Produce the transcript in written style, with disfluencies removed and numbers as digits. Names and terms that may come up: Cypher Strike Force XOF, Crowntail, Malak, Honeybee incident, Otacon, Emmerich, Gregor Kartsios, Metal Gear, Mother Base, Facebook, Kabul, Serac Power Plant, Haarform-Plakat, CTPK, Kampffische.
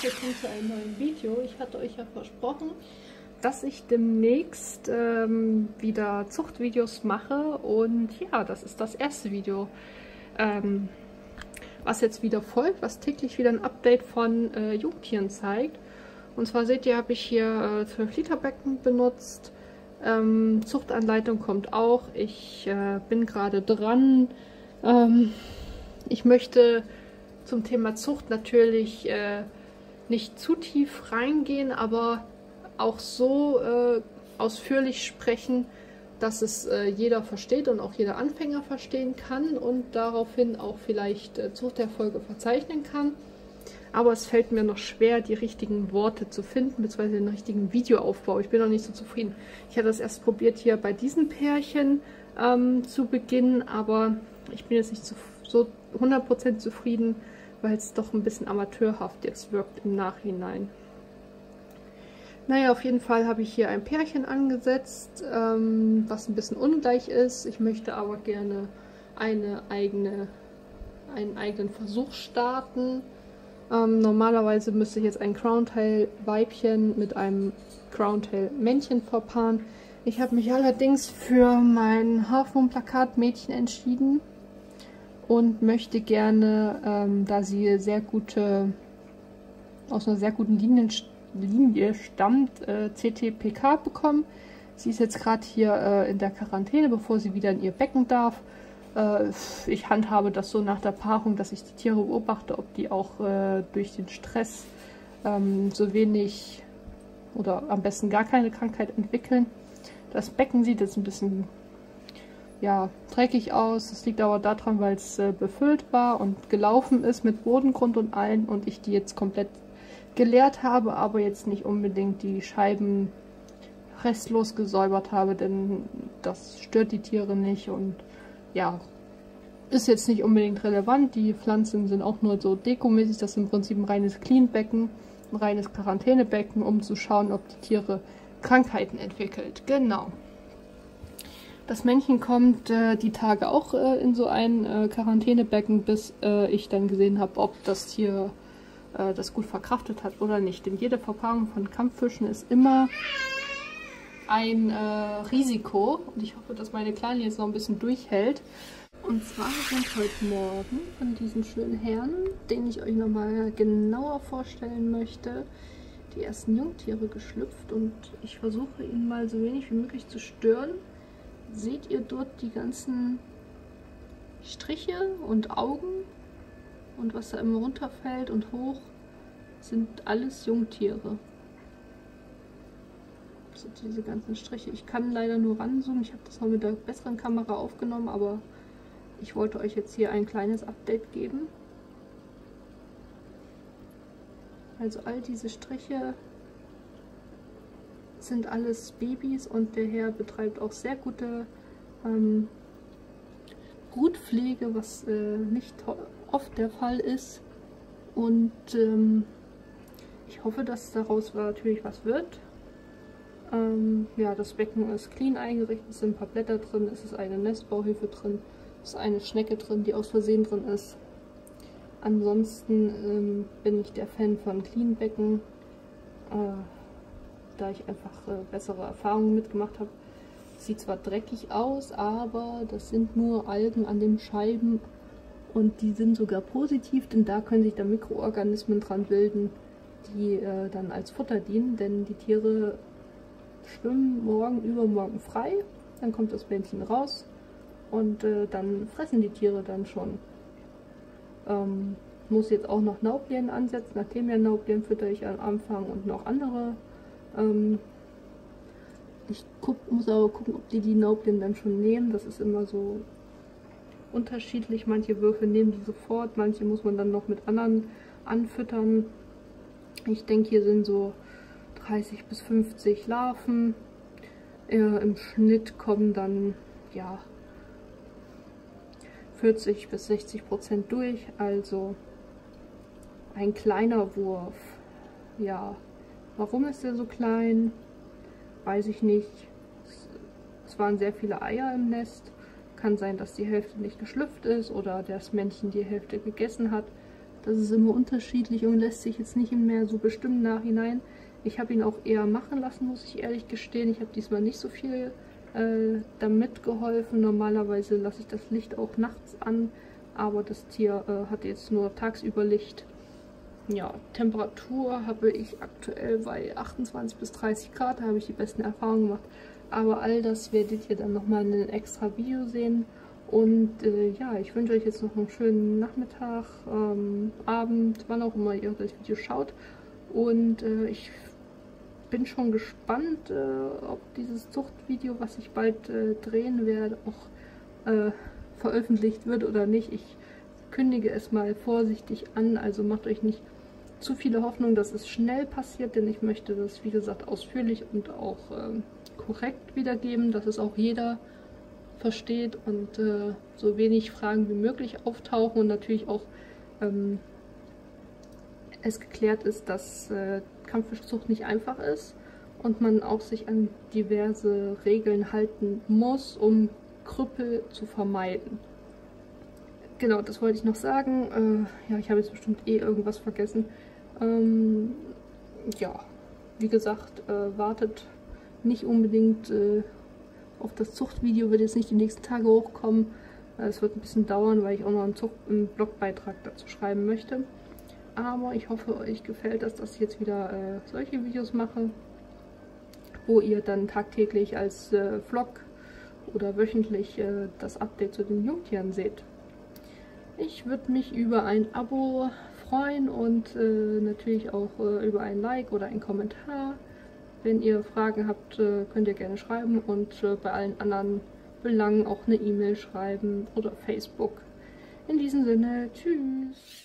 Willkommen zu einem neuen Video. Ich hatte euch ja versprochen, dass ich demnächst wieder Zuchtvideos mache, und ja, das ist das erste Video, was jetzt wieder folgt, was täglich wieder ein Update von Jungtieren zeigt. Und zwar seht ihr, habe ich hier 12 Liter Becken benutzt. Zuchtanleitung kommt auch. Ich bin gerade dran. Ich möchte zum Thema Zucht natürlich nicht zu tief reingehen, aber auch so ausführlich sprechen, dass es jeder versteht und auch jeder Anfänger verstehen kann und daraufhin auch vielleicht Zuchterfolge verzeichnen kann. Aber es fällt mir noch schwer, die richtigen Worte zu finden, beziehungsweise den richtigen Videoaufbau. Ich bin noch nicht so zufrieden. Ich hatte das erst probiert hier bei diesem Pärchen zu Beginn, aber ich bin jetzt nicht so 100% zufrieden, weil es doch ein bisschen amateurhaft jetzt wirkt im Nachhinein. Naja, auf jeden Fall habe ich hier ein Pärchen angesetzt, was ein bisschen ungleich ist. Ich möchte aber gerne einen eigenen Versuch starten. Normalerweise müsste ich jetzt ein Crowntail-Weibchen mit einem Crowntail-Männchen verpaaren. Ich habe mich allerdings für mein Haarform-Plakat-Mädchen entschieden und möchte gerne, da sie aus einer sehr guten Linie stammt, CTPK bekommen. Sie ist jetzt gerade hier in der Quarantäne, bevor sie wieder in ihr Becken darf. Ich handhabe das so nach der Paarung, dass ich die Tiere beobachte, ob die auch durch den Stress so wenig oder am besten gar keine Krankheit entwickeln. Das Becken sieht jetzt ein bisschen, ja, dreckig aus. Das liegt aber daran, weil es befüllt war und gelaufen ist mit Bodengrund und allem, und ich die jetzt komplett geleert habe, aber jetzt nicht unbedingt die Scheiben restlos gesäubert habe, denn das stört die Tiere nicht und ja, ist jetzt nicht unbedingt relevant. Die Pflanzen sind auch nur so dekomäßig. Das ist im Prinzip ein reines Clean-Becken, ein reines Quarantänebecken, um zu schauen, ob die Tiere Krankheiten entwickelt. Genau. Das Männchen kommt die Tage auch in so ein Quarantänebecken, bis ich dann gesehen habe, ob das Tier das gut verkraftet hat oder nicht. Denn jede Verpaarung von Kampffischen ist immer ein Risiko, und ich hoffe, dass meine Kleine jetzt noch ein bisschen durchhält. Und zwar sind heute Morgen von diesen schönen Herren, den ich euch nochmal genauer vorstellen möchte, die ersten Jungtiere geschlüpft, und ich versuche ihn mal so wenig wie möglich zu stören. Seht ihr dort die ganzen Striche und Augen und was da immer runterfällt und hoch, sind alles Jungtiere. Diese ganzen Striche. Ich kann leider nur ranzoomen. Ich habe das noch mit der besseren Kamera aufgenommen, aber ich wollte euch jetzt hier ein kleines Update geben. Also all diese Striche sind alles Babys, und der Herr betreibt auch sehr gute Brutpflege, was nicht oft der Fall ist. Und ich hoffe, dass daraus natürlich was wird. Ja, das Becken ist clean eingerichtet, es sind ein paar Blätter drin, es ist eine Nestbauhilfe drin, es ist eine Schnecke drin, die aus Versehen drin ist. Ansonsten bin ich der Fan von Clean Becken, da ich einfach bessere Erfahrungen mitgemacht habe. Sieht zwar dreckig aus, aber das sind nur Algen an den Scheiben, und die sind sogar positiv, denn da können sich dann Mikroorganismen dran bilden, die dann als Futter dienen, denn die Tiere schwimmen morgen, übermorgen frei, dann kommt das Männchen raus und dann fressen die Tiere dann schon. Muss jetzt auch noch Nauplehen ansetzen, nachdem ja Nauplehen füttere ich am Anfang und noch andere. Ich muss aber gucken, ob die Nauplehen dann schon nehmen, das ist immer so unterschiedlich. Manche Würfe nehmen die sofort, manche muss man dann noch mit anderen anfüttern. Ich denke, hier sind so 30 bis 50 Larven. Im Schnitt kommen dann ja 40 bis 60% durch, also ein kleiner Wurf. Ja, warum ist der so klein? Weiß ich nicht. Es waren sehr viele Eier im Nest. Kann sein, dass die Hälfte nicht geschlüpft ist oder das Männchen die Hälfte gegessen hat. Das ist immer unterschiedlich und lässt sich jetzt nicht mehr so bestimmen nachhinein. Ich habe ihn auch eher machen lassen, muss ich ehrlich gestehen. Ich habe diesmal nicht so viel damit geholfen. Normalerweise lasse ich das Licht auch nachts an, aber das Tier hat jetzt nur tagsüber Licht. Ja, Temperatur habe ich aktuell bei 28 bis 30 Grad, da habe ich die besten Erfahrungen gemacht. Aber all das werdet ihr dann nochmal in einem extra Video sehen. Und ja, ich wünsche euch jetzt noch einen schönen Nachmittag, Abend, wann auch immer ihr das Video schaut. Und ich bin schon gespannt, ob dieses Zuchtvideo, was ich bald drehen werde, auch veröffentlicht wird oder nicht. Ich kündige es mal vorsichtig an, also macht euch nicht zu viele Hoffnung, dass es schnell passiert, denn ich möchte das, wie gesagt, ausführlich und auch korrekt wiedergeben, dass es auch jeder versteht und so wenig Fragen wie möglich auftauchen und natürlich auch es geklärt ist, dass Kampffischzucht nicht einfach ist und man auch sich an diverse Regeln halten muss, um Krüppel zu vermeiden. Genau, das wollte ich noch sagen. Ja, ich habe jetzt bestimmt irgendwas vergessen. Ja, wie gesagt, wartet nicht unbedingt auf das Zuchtvideo, wird jetzt nicht die nächsten Tage hochkommen. Es wird ein bisschen dauern, weil ich auch noch einen Blogbeitrag dazu schreiben möchte. Aber ich hoffe, euch gefällt das, dass ich jetzt wieder solche Videos mache, wo ihr dann tagtäglich als Vlog oder wöchentlich das Update zu den Jungtieren seht. Ich würde mich über ein Abo freuen und natürlich auch über ein Like oder einen Kommentar. Wenn ihr Fragen habt, könnt ihr gerne schreiben und bei allen anderen Belangen auch eine E-Mail schreiben oder Facebook. In diesem Sinne, tschüss!